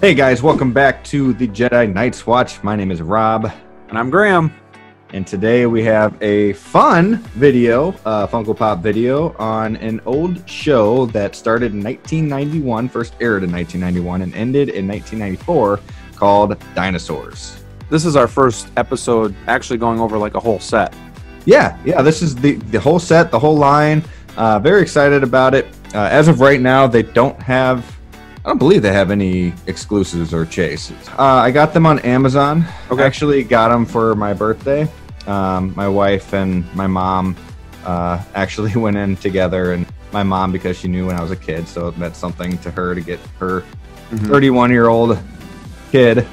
Hey guys, welcome back to the Jedi Knights Watch. My name is Rob. And I'm Graham. And today we have a fun video, Funko Pop video, on an old show that started in 1991, first aired in 1991, and ended in 1994, called Dinosaurs. This is our first episode actually going over like a whole set. Yeah, this is the whole set, the whole line. Very excited about it. As of right now, they don't have... I don't believe they have any exclusives or chases. I got them on Amazon. Okay. I actually got them for my birthday. My wife and my mom actually went in together, and my mom, because she knew when I was a kid, so it meant something to her to get her 31-year-old kid,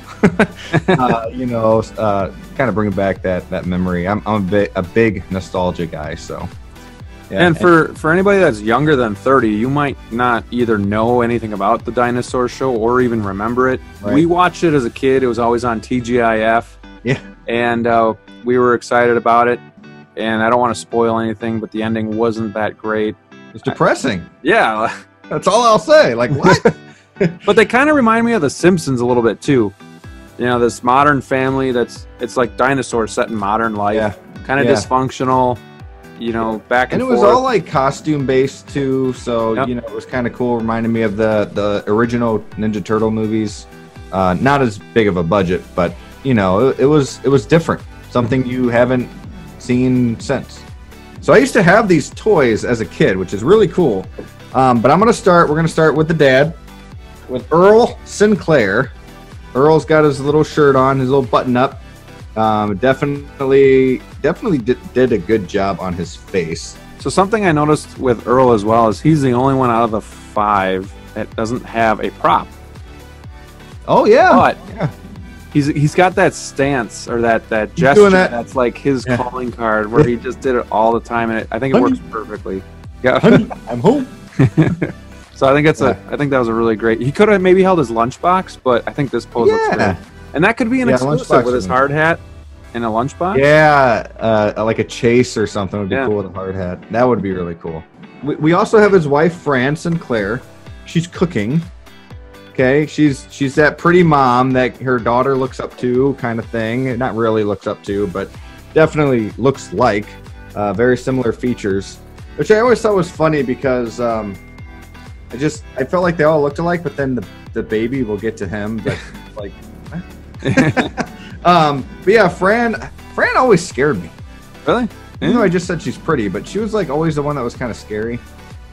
kind of bring back that memory. I'm a big nostalgia guy, so... Yeah. And for anybody that's younger than 30, you might not either know anything about the Dinosaur show or even remember it. Right. We watched it as a kid. It was always on TGIF. Yeah. And we were excited about it. And I don't want to spoil anything, but the ending wasn't that great. It's depressing. Yeah. That's all I'll say. Like, what? But they kind of remind me of The Simpsons a little bit, too. You know, this modern family it's like dinosaurs set in modern life. Yeah. Kind of dysfunctional. You know, back and forth. And it was all like costume based too, so yep. You know, it was kind of cool. Reminded me of the original Ninja Turtle movies. Not as big of a budget, but you know, it was different. Something you haven't seen since. So I used to have these toys as a kid, which is really cool. But we're gonna start with the dad, with Earl Sinclair. Earl's got his little shirt on, his little button up. Definitely did a good job on his face. So something I noticed with Earl as well is he's the only one out of the five that doesn't have a prop. Oh yeah, but yeah. He's got that stance or that gesture that's like his calling card where he just did it all the time, and I think it works perfectly. Yeah, honey, I'm home. So I think that was a really great. He could have maybe held his lunchbox, but I think this pose looks great. And that could be an exclusive with his hard hat and a lunchbox. Yeah, like a chase or something would be cool with a hard hat. That would be really cool. We also have his wife, Fran Sinclair. She's cooking. Okay, she's that pretty mom that her daughter looks up to, kind of thing. Not really looks up to, but definitely looks like. Very similar features, which I always thought was funny because I felt like they all looked alike. But then the baby, we'll get to him, but like. But yeah, Fran always scared me. Really? Even though I just said she's pretty, but she was like always the one that was kind of scary.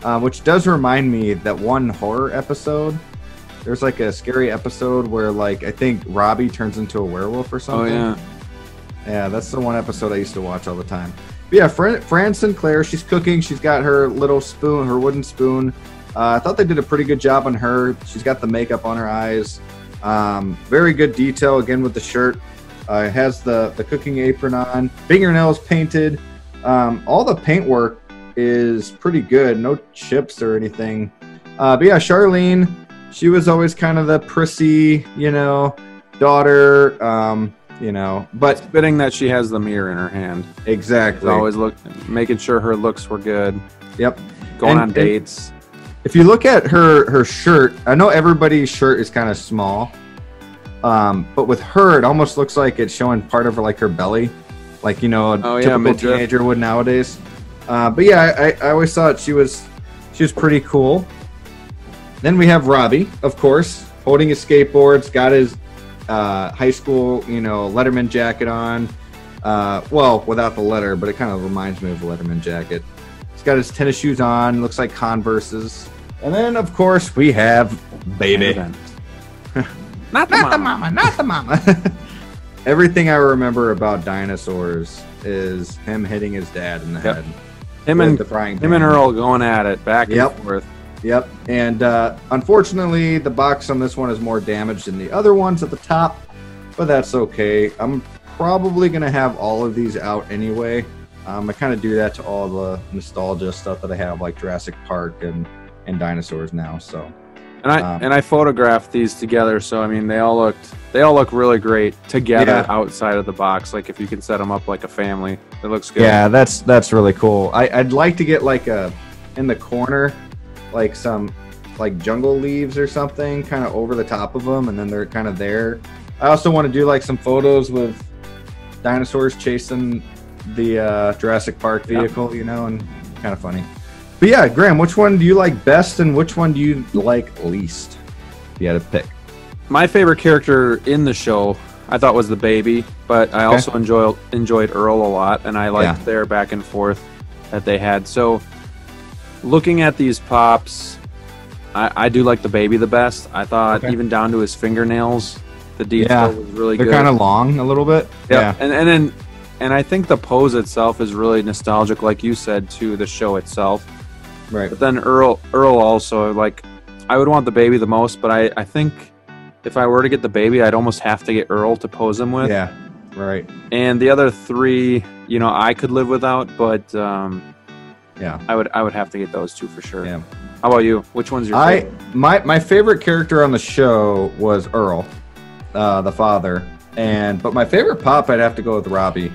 Which does remind me that one horror episode. There's like a scary episode where like I think Robbie turns into a werewolf or something. Oh yeah. Yeah, that's the one episode I used to watch all the time. But yeah, Fran Sinclair, she's cooking. She's got her little spoon, her wooden spoon. I thought they did a pretty good job on her. She's got the makeup on her eyes. Very good detail again with the shirt. It has the cooking apron on, fingernails painted. All the paintwork is pretty good, no chips or anything. But yeah, Charlene, she was always kind of the prissy, daughter. But it's fitting that she has the mirror in her hand. Exactly. She's always making sure her looks were good. Yep. Going on dates. If you look at her shirt, I know everybody's shirt is kind of small, but with her, it almost looks like it's showing part of her, like her belly, like a typical teenager would nowadays. But yeah, I always thought she was pretty cool. Then we have Robbie, of course, holding his skateboards, got his high school, Letterman jacket on. Well, without the letter, but it kind of reminds me of a Letterman jacket. Got his tennis shoes on, looks like Converses. And then of course we have baby. Not the mama. Everything I remember about Dinosaurs is him hitting his dad in the head. Him and Earl going at it back and forth. Yep. And unfortunately the box on this one is more damaged than the other ones at the top, but that's okay. I'm probably gonna have all of these out anyway. I kind of do that to all the nostalgia stuff that I have, like Jurassic Park and Dinosaurs now. So, and I photographed these together, so I mean they all look really great together outside of the box. Like if you can set them up like a family, it looks good. Yeah, that's really cool. I'd like to get like in the corner, like some like jungle leaves or something kind of over the top of them, and then they're kind of there. I also want to do like some photos with dinosaurs chasing the Jurassic Park vehicle, you know, and kind of funny. But yeah, Graham, which one do you like best and which one do you like least? If you had to pick. My favorite character in the show, I thought, was the baby, but I also enjoyed Earl a lot, and I liked their back and forth that they had. So looking at these pops, I do like the baby the best. I thought even down to his fingernails, the detail was really good. They're kind of long a little bit. Yep. Yeah, and I think the pose itself is really nostalgic, like you said, to the show itself. Right. But then Earl also, like, I would want the baby the most, but I think if I were to get the baby, I'd almost have to get Earl to pose him with. Yeah, right. And the other three, you know, I could live without, but I would have to get those two for sure. Yeah. How about you? Which one's your favorite? My favorite character on the show was Earl, the father, but my favorite pop, I'd have to go with Robbie,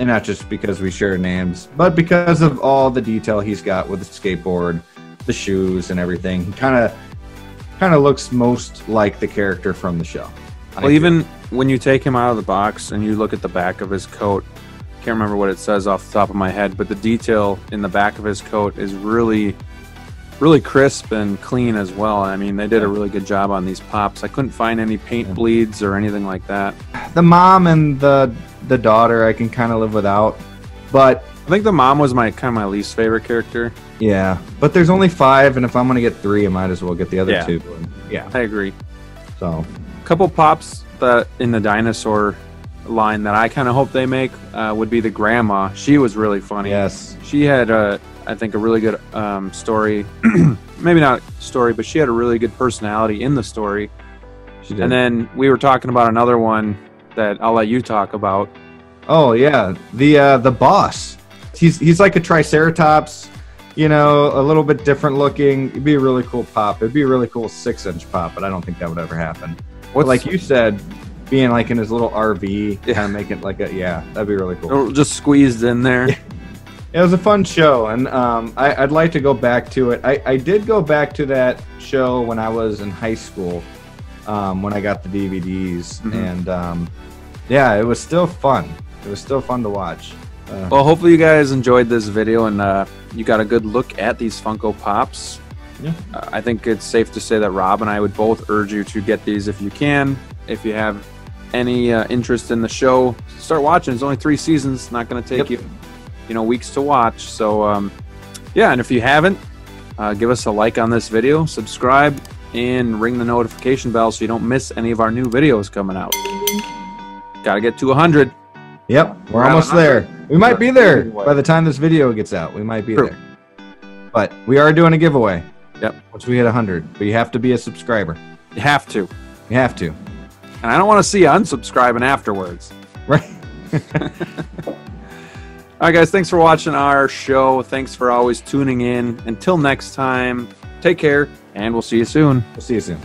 and not just because we share names, but because of all the detail he's got with the skateboard, the shoes, and everything. He kind of looks most like the character from the show. Well, even when you take him out of the box and you look at the back of his coat, I can't remember what it says off the top of my head, but the detail in the back of his coat is really, really crisp and clean as well. I mean, they did a really good job on these pops. I couldn't find any paint bleeds or anything like that. The mom and the daughter I can kind of live without, but I think the mom was my least favorite character. Yeah, but there's only 5, and if I'm gonna get 3, I might as well get the other 2. Yeah, I agree. So, a couple pops that in the dinosaur line that I kind of hope they make would be the grandma. She was really funny. Yes, she had I think a really good story. Maybe not story, but she had a really good personality in the story. She did. And then we were talking about another one that I'll let you talk about. Oh yeah, the boss. He's like a triceratops, you know, a little bit different looking. It'd be a really cool pop. It'd be a really cool 6-inch pop, but I don't think that would ever happen. But like you said, being like in his little RV, kind of making like a that'd be really cool. Just squeezed in there. It was a fun show, and I'd like to go back to it. I did go back to that show when I was in high school, when I got the DVDs, and yeah, it was still fun. It was still fun to watch. Well, hopefully you guys enjoyed this video and you got a good look at these Funko Pops. Yeah. I think it's safe to say that Rob and I would both urge you to get these if you can. If you have any interest in the show, start watching. It's only 3 seasons. It's not going to take you know, weeks to watch. So, yeah, and if you haven't, give us a like on this video, subscribe, and ring the notification bell so you don't miss any of our new videos coming out. Gotta get to 100. Yep, we're almost there. We might be there by the time this video gets out. We might be there. But we are doing a giveaway. Yep. Once we hit 100. But you have to be a subscriber. You have to. You have to. And I don't want to see you unsubscribing afterwards. Right. All right, guys. Thanks for watching our show. Thanks for always tuning in. Until next time, take care, and we'll see you soon. We'll see you soon.